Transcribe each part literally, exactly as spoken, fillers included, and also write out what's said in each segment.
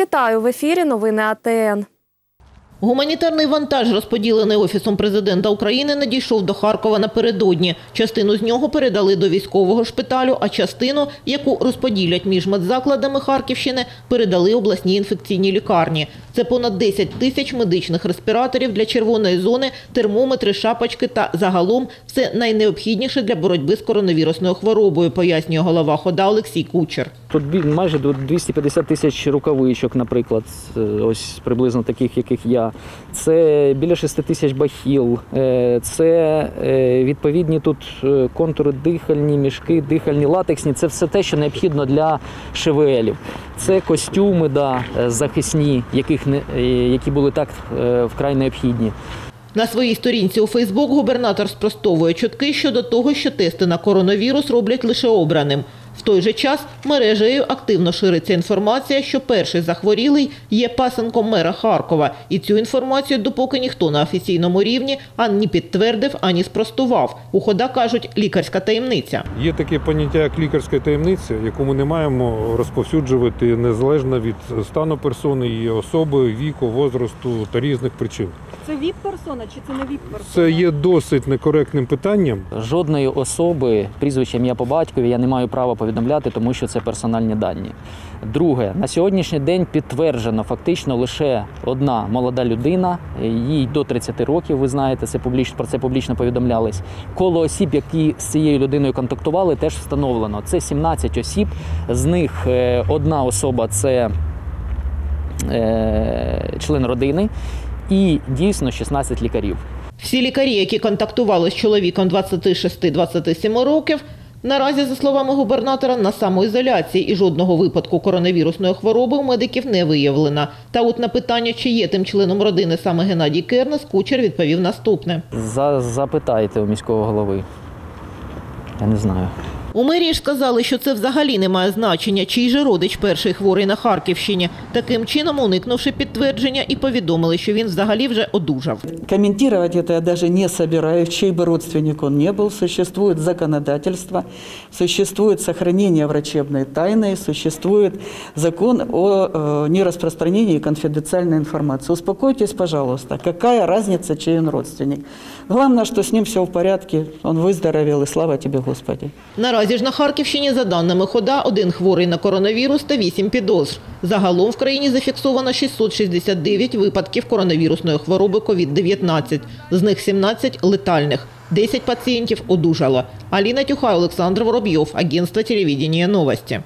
Вітаю, в ефірі новини А Т Н. Гуманітарний вантаж, розподілений Офісом президента України, надійшов до Харкова напередодні. Частину з нього передали до військового шпиталю, а частину, яку розподілять між медзакладами Харківщини, передали обласній інфекційній лікарні. Це понад десять тисяч медичних респіраторів для червоної зони, термометри, шапочки та загалом все найнеобхідніше для боротьби з коронавірусною хворобою, пояснює голова ХОДА Олексій Кучер. Тут майже двісті п'ятдесят тисяч рукавичок, наприклад, ось приблизно таких, яких я. Це біля шести тисяч бахіл, це відповідні тут контури дихальні, мішки, дихальні, латексні. Це все те, що необхідно для ШВЛів. Це костюми, да, захисні, яких, які були так вкрай необхідні. На своїй сторінці у Фейсбук губернатор спростовує чутки щодо того, що тести на коронавірус роблять лише обраним. В той же час мережею активно шириться інформація, що перший захворілий є пасенком мера Харкова. І цю інформацію допоки ніхто на офіційному рівні ані підтвердив, ані спростував. У ХОДА кажуть, лікарська таємниця. Є таке поняття, як лікарська таємниця, яку ми не маємо розповсюджувати незалежно від стану персони, її особи, віку, возрасту та різних причин. Це віп-персона чи це не віп-персона? Це є досить некоректним питанням. Жодної особи, прізвище, ім'я по батькові, я не маю права повідомляти, тому що це персональні дані. Друге, на сьогоднішній день підтверджено фактично лише одна молода людина, їй до тридцяти років, ви знаєте, це публічно, про це публічно повідомлялись. Коло осіб, які з цією людиною контактували, теж встановлено. Це сімнадцять осіб, з них одна особа – це е, член родини, і дійсно шістнадцять лікарів. Всі лікарі, які контактували з чоловіком двадцяти шести — двадцяти семи років, наразі, за словами губернатора, на самоізоляції і жодного випадку коронавірусної хвороби у медиків не виявлено. Та от на питання, чи є тим членом родини саме Геннадій Кернес, Кучер відповів наступне. За, запитайте у міського голови. Я не знаю. У мерії ж сказали, що це взагалі не має значення, чий же родич перший хворий на Харківщині. Таким чином, уникнувши підтвердження, і повідомили, що він взагалі вже одужав. Коментувати це я навіть не збираю, чий би родственник він не був. Существує законодавство, существує зберігання врачебної тайни, существує закон о нерозпространенні і конфіденціальної інформації. Успокойтесь, пожалуйста, яка різниця, чий він родственник. Головне, що з ним все в порядку, він виздоровів, і слава тобі, Господи. Наразі ж на Харківщині, за даними ХОДА, один хворий на коронавірус та вісім підозр. Загалом в країні зафіксовано шістсот шістдесят дев'ять випадків коронавірусної хвороби ковід дев'ятнадцять. З них сімнадцять – летальних. десять пацієнтів одужало. Аліна Тюхай, Олександр Воробйов, агентство телевидения «Новости».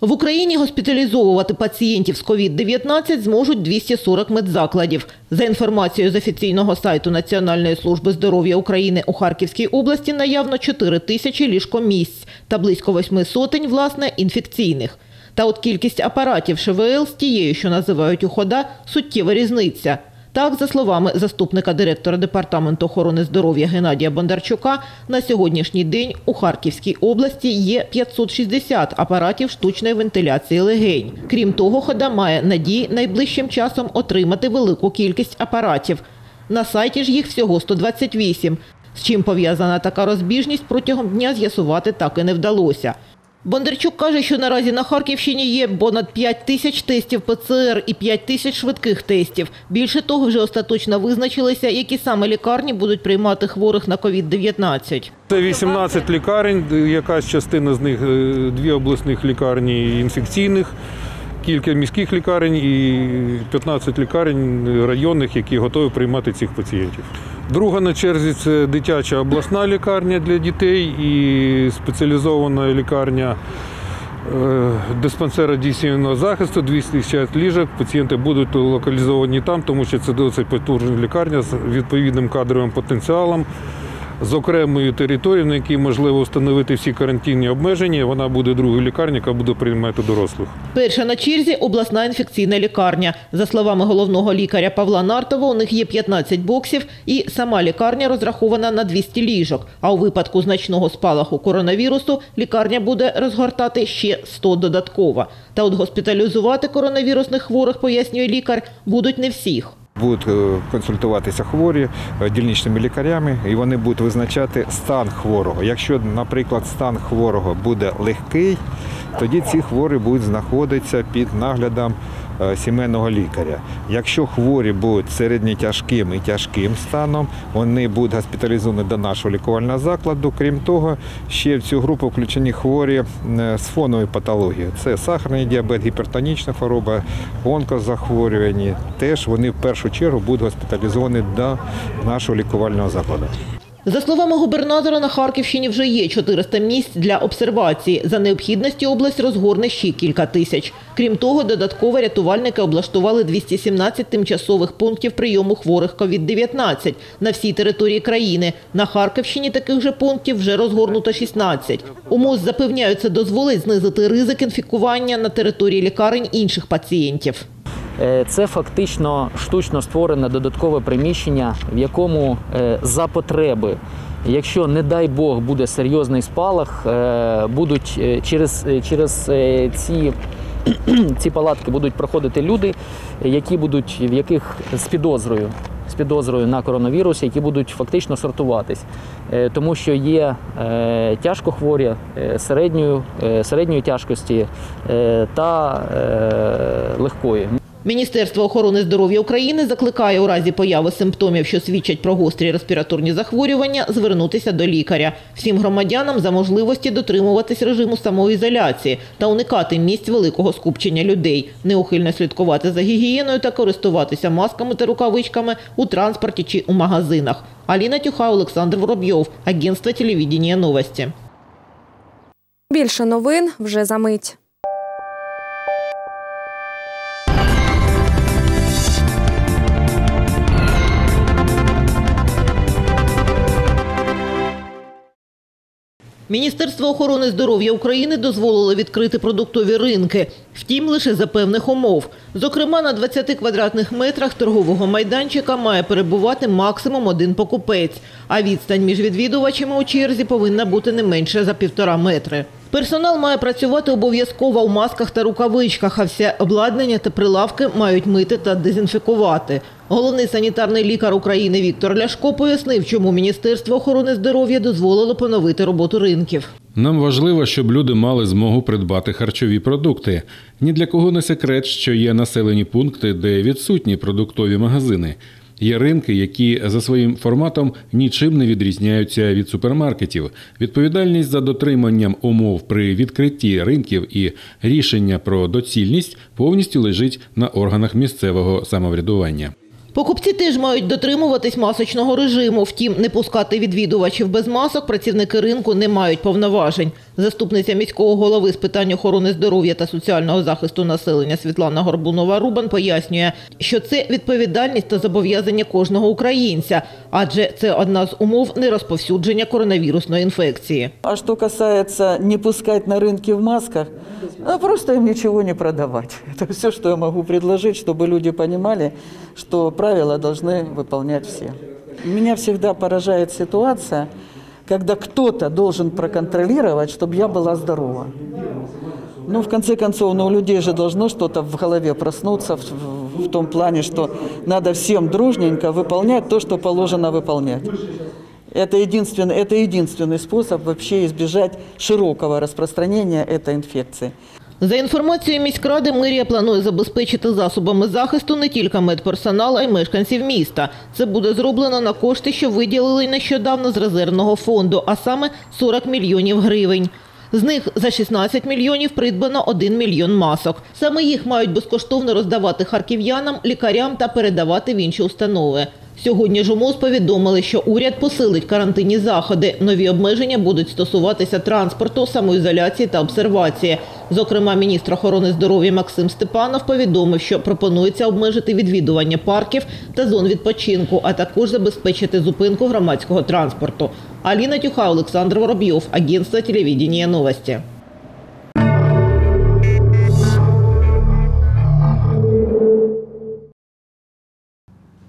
В Україні госпіталізовувати пацієнтів з ковід дев'ятнадцять зможуть двісті сорок медзакладів. За інформацією з офіційного сайту Національної служби здоров'я України у Харківській області, наявно чотири тисячі ліжкомісць та близько восьми сотень, власне, інфекційних. Та от кількість апаратів ШВЛ з тією, що називають у ХОДА, суттєва різниця. Так, за словами заступника директора Департаменту охорони здоров'я Геннадія Бондарчука, на сьогоднішній день у Харківській області є п'ятсот шістдесят апаратів штучної вентиляції легень. Крім того, ХОДА має надії найближчим часом отримати велику кількість апаратів. На сайті ж їх всього сто двадцять вісім. З чим пов'язана така розбіжність, протягом дня з'ясувати так і не вдалося. Бондарчук каже, що наразі на Харківщині є понад п'ять тисяч тестів П Ц Р і п'ять тисяч швидких тестів. Більше того, вже остаточно визначилися, які саме лікарні будуть приймати хворих на ковід дев'ятнадцять. Це вісімнадцять лікарень, якась частина з них – дві обласних лікарні інфекційних, кілька міських лікарень і п'ятнадцять лікарень районних, які готові приймати цих пацієнтів. Друга на черзі – це дитяча обласна лікарня для дітей і спеціалізована лікарня диспансера дійсного захисту, двісті шістдесят ліжок. Пацієнти будуть локалізовані там, тому що це досить потужна лікарня з відповідним кадровим потенціалом, з окремою територією, на якій можливо встановити всі карантинні обмеження. Вона буде другою лікарнею, яка буде приймати дорослих. Перша на черзі – обласна інфекційна лікарня. За словами головного лікаря Павла Нартова, у них є п'ятнадцять боксів і сама лікарня розрахована на двісті ліжок. А у випадку значного спалаху коронавірусу лікарня буде розгортати ще сто додатково. Та от госпіталізувати коронавірусних хворих, пояснює лікар, будуть не всіх. будуть консультуватися хворі дільничними лікарями, і вони будуть визначати стан хворого. Якщо, наприклад, стан хворого буде легкий, тоді ці хворі будуть знаходитися під наглядом сімейного лікаря. Якщо хворі будуть середньотяжким і тяжким станом, вони будуть госпіталізовані до нашого лікувального закладу. Крім того, ще в цю групу включені хворі з фоновою патологією. Це сахарний діабет, гіпертонічна хвороба, онкозахворювання. Теж вони в першу чергу будуть госпіталізовані до нашого лікувального закладу. За словами губернатора, на Харківщині вже є чотириста місць для обсервації. За необхідності область розгорне ще кілька тисяч. Крім того, додатково рятувальники облаштували двісті сімнадцять тимчасових пунктів прийому хворих ковід дев'ятнадцять на всій території країни. На Харківщині таких же пунктів вже розгорнуто шістнадцять. У МОЗ запевняються, дозволить знизити ризик інфікування на території лікарень інших пацієнтів. Це фактично штучно створене додаткове приміщення, в якому за потреби, якщо, не дай Бог, буде серйозний спалах, будуть через, через ці, ці палатки будуть проходити люди, які будуть, в яких з підозрою, з підозрою на коронавірус, які будуть фактично сортуватись. Тому що є тяжко хворі середньої, середньої тяжкості та легкої. Міністерство охорони здоров'я України закликає у разі появи симптомів, що свідчать про гострі респіраторні захворювання, звернутися до лікаря. Всім громадянам за можливості дотримуватись режиму самоізоляції та уникати місць великого скупчення людей, неухильно слідкувати за гігієною та користуватися масками та рукавичками у транспорті чи у магазинах. Аліна Тюхай, Олександр Воробйов, агентство телевідення «Новості». Більше новин вже за мить. Міністерство охорони здоров'я України дозволило відкрити продуктові ринки. Втім, лише за певних умов. Зокрема, на двадцяти квадратних метрах торгового майданчика має перебувати максимум один покупець, а відстань між відвідувачами у черзі повинна бути не менше за півтора метри. Персонал має працювати обов'язково у масках та рукавичках, а все обладнання та прилавки мають мити та дезінфікувати. Головний санітарний лікар України Віктор Ляшко пояснив, чому Міністерство охорони здоров'я дозволило поновити роботу ринків. Нам важливо, щоб люди мали змогу придбати харчові продукти. Ні для кого не секрет, що є населені пункти, де відсутні продуктові магазини. Є ринки, які за своїм форматом нічим не відрізняються від супермаркетів. Відповідальність за дотриманням умов при відкритті ринків і рішення про доцільність повністю лежить на органах місцевого самоврядування. Покупці теж мають дотримуватись масочного режиму. Втім, не пускати відвідувачів без масок працівники ринку не мають повноважень. Заступниця міського голови з питань охорони здоров'я та соціального захисту населення Світлана Горбунова-Рубан пояснює, що це відповідальність та зобов'язання кожного українця, адже це одна з умов нерозповсюдження коронавірусної інфекції. А що стосується не пускати на ринки в масках, ну, просто їм нічого не продавати. Це все, що я можу пропонувати, щоб люди розуміли, що правила должны выполнять все. Меня всегда поражает ситуация, когда кто-то должен проконтролировать, чтобы я была здорова. Ну, в конце концов, ну, у людей же должно что-то в голове проснуться, в, в, в том плане, что надо всем дружненько выполнять то, что положено выполнять. Это единственный, это единственный способ вообще избежать широкого распространения этой инфекции. За інформацією міськради, мерія планує забезпечити засобами захисту не тільки медперсонал, а й мешканців міста. Це буде зроблено на кошти, що виділили нещодавно з резервного фонду, а саме сорок мільйонів гривень. З них за шістнадцять мільйонів придбано один мільйон масок. Саме їх мають безкоштовно роздавати харків'янам, лікарям та передавати в інші установи. Сьогодні ж у МОЗ повідомили, що уряд посилить карантинні заходи. Нові обмеження будуть стосуватися транспорту, самоізоляції та обсервації. Зокрема, міністр охорони здоров'я Максим Степанов повідомив, що пропонується обмежити відвідування парків та зон відпочинку, а також забезпечити зупинку громадського транспорту. Аліна Тюхай, Олександр Воробйов, агентство телевідення «Новості».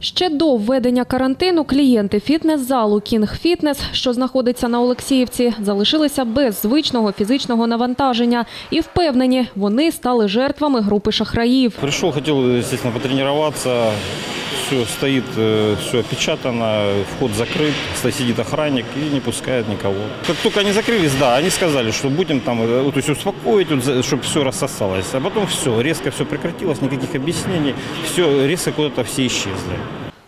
Ще до введення карантину клієнти фітнес-залу King Fitness, що знаходиться на Олексіївці, залишилися без звичного фізичного навантаження і впевнені, вони стали жертвами групи шахраїв. Прийшов, хотів, звісно, потренуватися, Все стоит, все опечатано, вход закрыт, сидит охранник и не пускает никого. Как только они закрылись, да, они сказали, что будем там, то есть успокоить, чтобы все рассосалось. А потом все, резко все прекратилось, никаких объяснений, все, резко куда-то все исчезли.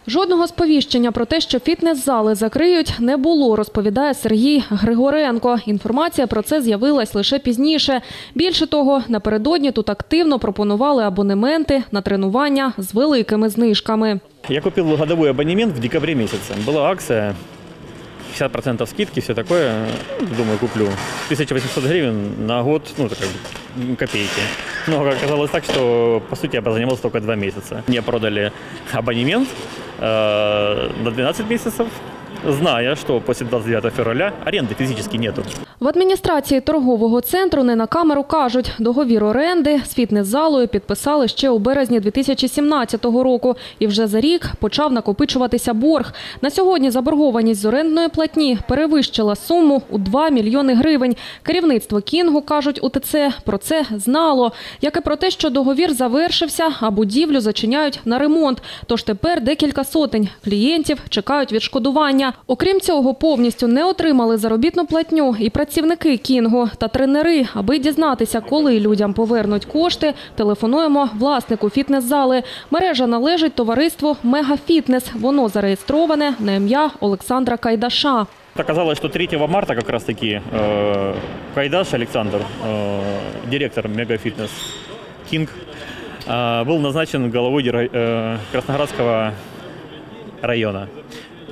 Жодного сповіщення про те, що фітнес-зали закриють, не було, розповідає Сергій Григоренко. Інформація про це з'явилась лише пізніше. Більше того, напередодні тут активно пропонували абонементи на тренування з великими знижками. Я купив годовий абонемент в декабрі місяці. Була акція, пятьдесят процентов скидки, все таке. Думаю, куплю. тысяча восемьсот гривен на год, ну, так, копейки. Но оказалось так, что, по сути, я позанимался только два месяца. Мне продали абонемент на двенадцать месяцев, зная, що після двадцять дев'ятого февраля оренди фізично нету. В адміністрації торгового центру не на камеру кажуть, договір оренди з фітнес-залою підписали ще у березні дві тисячі сімнадцятого року. І вже за рік почав накопичуватися борг. На сьогодні заборгованість з орендної платні перевищила суму у два мільйони гривень. Керівництво «Кінгу», кажуть у Те Це, про це знало. Як і про те, що договір завершився, а будівлю зачиняють на ремонт. Тож тепер декілька сотень клієнтів чекають відшкодування. Окрім цього, повністю не отримали заробітну платню і працівники «Кінгу» та тренери. Аби дізнатися, коли людям повернуть кошти, телефонуємо власнику фітнес-зали. Мережа належить товариству «Мегафітнес». Воно зареєстроване на ім'я Олександра Кайдаша. Оказалось, что третьего марта как раз-таки э, Кайдаш Александр, э, директор «Мегафітнес» «Кінг», э, был назначен головой э, Красноградского района.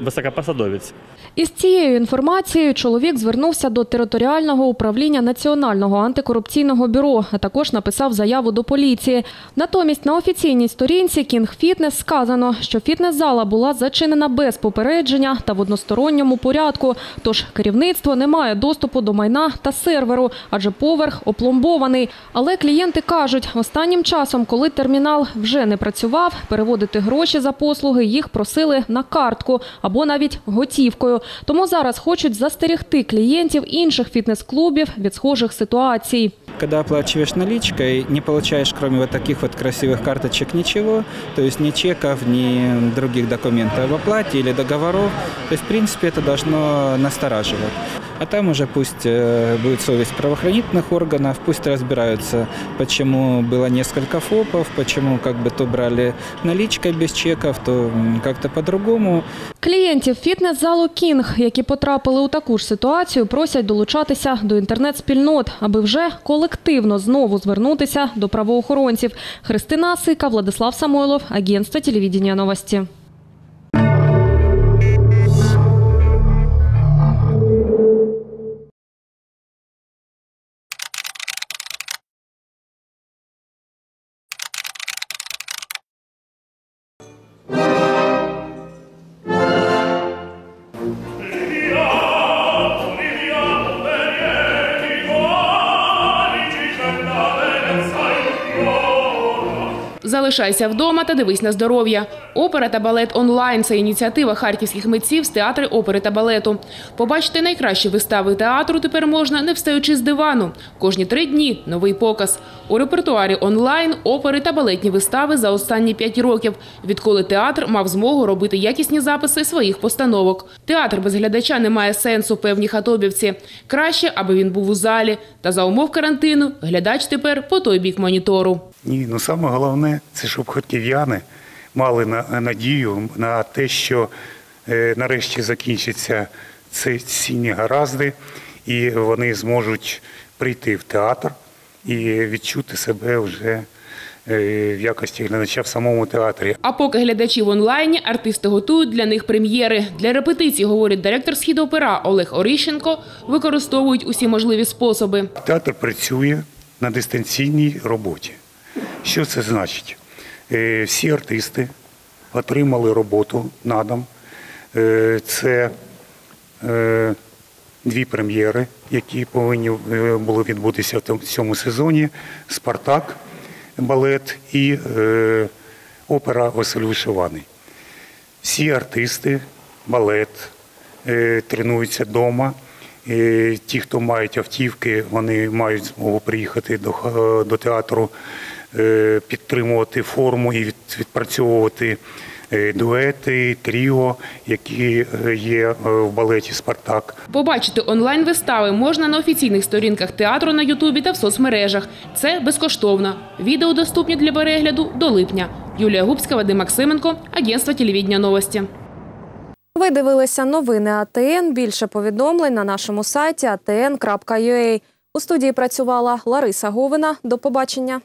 Високопосадовець. Із цією інформацією чоловік звернувся до територіального управління Національного антикорупційного бюро, а також написав заяву до поліції. Натомість на офіційній сторінці King Fitness сказано, що фітнес-зала була зачинена без попередження та в односторонньому порядку, тож керівництво не має доступу до майна та серверу, адже поверх опломбований. Але клієнти кажуть, останнім часом, коли термінал вже не працював, переводити гроші за послуги їх просили на картку або навіть готівкою. Тому зараз хочуть застерегти клієнтів інших фітнес-клубів від схожих ситуацій. Когда оплачиваешь наличкой, не получаешь, кроме вот таких вот красивых карточек, ничего, то есть ни чеков, ни других документов об оплате или договоров. То есть, в принципе, это должно настораживать. А там уже пусть будет совесть правоохранительных органов, пусть разбираются, почему было несколько ФОПов, почему как бы то брали наличкой без чеков, то как-то по-другому. Клієнтів фітнес-залу «Кінг», які потрапили у таку ж ситуацію, просять долучатися до інтернет-спільнот, аби вже колективно знову звернутися до правоохоронців. Христина Сика, Владислав Самойлов, агентство телевидения «Новости». Залишайся вдома та дивись на здоров'я. Опера та балет онлайн – це ініціатива харківських митців з театру опери та балету. Побачити найкращі вистави театру тепер можна, не встаючи з дивану. Кожні три дні – новий показ. У репертуарі онлайн – опери та балетні вистави за останні п'ять років, відколи театр мав змогу робити якісні записи своїх постановок. Театр без глядача не має сенсу, певні хатобівці. Краще, аби він був у залі. Та за умов карантину глядач тепер по той бік монітору. Ні, ну саме головне – це щоб харків'яни мали надію на те, що нарешті закінчаться ці негаразди, і вони зможуть прийти в театр і відчути себе вже в якості глядача в самому театрі. А поки глядачі в онлайні, артисти готують для них прем'єри. Для репетицій, говорить директор «Схід-опера» Олег Оріщенко, використовують усі можливі способи. Театр працює на дистанційній роботі. Що це значить? Всі артисти отримали роботу на дом. Це дві прем'єри, які повинні були відбутися в цьому сезоні. «Спартак» балет і опера «Василь Вишеваний». Всі артисти, балет тренуються вдома. Ті, хто мають автівки, вони мають змогу приїхати до театру, підтримувати форму і відпрацьовувати дуети, тріо, які є в балеті «Спартак». Побачити онлайн-вистави можна на офіційних сторінках театру на Ютубі та в соцмережах. Це безкоштовно. Відео доступні для перегляду до липня. Юлія Губська, Вадим Максименко, агентство телевідення «Новості». Ви дивилися новини А Те Ен. Більше повідомлень на нашому сайті а те ен крапка ю а. У студії працювала Лариса Говина. До побачення.